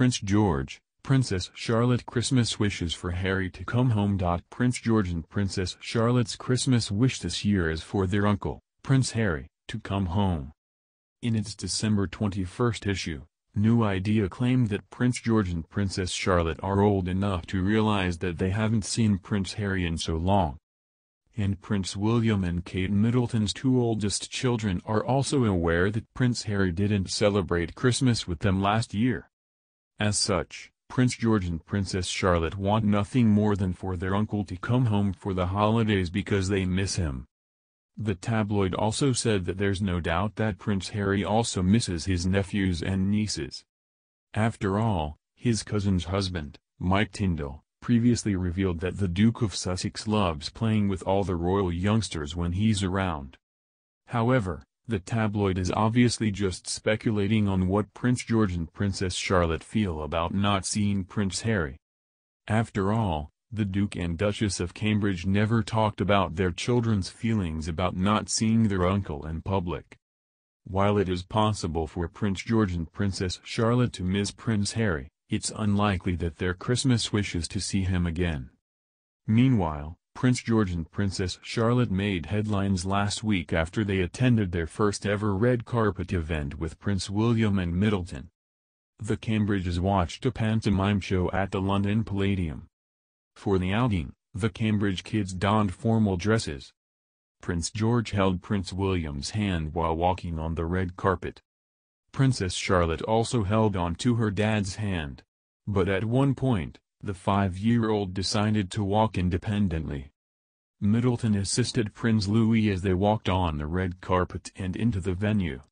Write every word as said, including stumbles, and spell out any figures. Prince George, Princess Charlotte Christmas wishes for Harry to come home. Prince George and Princess Charlotte's Christmas wish this year is for their uncle, Prince Harry, to come home. In its December twenty-first issue, New Idea claimed that Prince George and Princess Charlotte are old enough to realize that they haven't seen Prince Harry in so long. And Prince William and Kate Middleton's two oldest children are also aware that Prince Harry didn't celebrate Christmas with them last year. As such, Prince George and Princess Charlotte want nothing more than for their uncle to come home for the holidays because they miss him. The tabloid also said that there's no doubt that Prince Harry also misses his nephews and nieces. After all, his cousin's husband, Mike Tindall, previously revealed that the Duke of Sussex loves playing with all the royal youngsters when he's around. However, the tabloid is obviously just speculating on what Prince George and Princess Charlotte feel about not seeing Prince Harry. After all, the Duke and Duchess of Cambridge never talked about their children's feelings about not seeing their uncle in public. While it is possible for Prince George and Princess Charlotte to miss Prince Harry, it's unlikely that their Christmas wish is to see him again. Meanwhile, Prince George and Princess Charlotte made headlines last week after they attended their first ever red carpet event with Prince William and Middleton. The Cambridges watched a pantomime show at the London Palladium. For the outing, the Cambridge kids donned formal dresses. Prince George held Prince William's hand while walking on the red carpet. Princess Charlotte also held on to her dad's hand. But at one point, the five-year-old decided to walk independently. Middleton assisted Prince Louis as they walked on the red carpet and into the venue.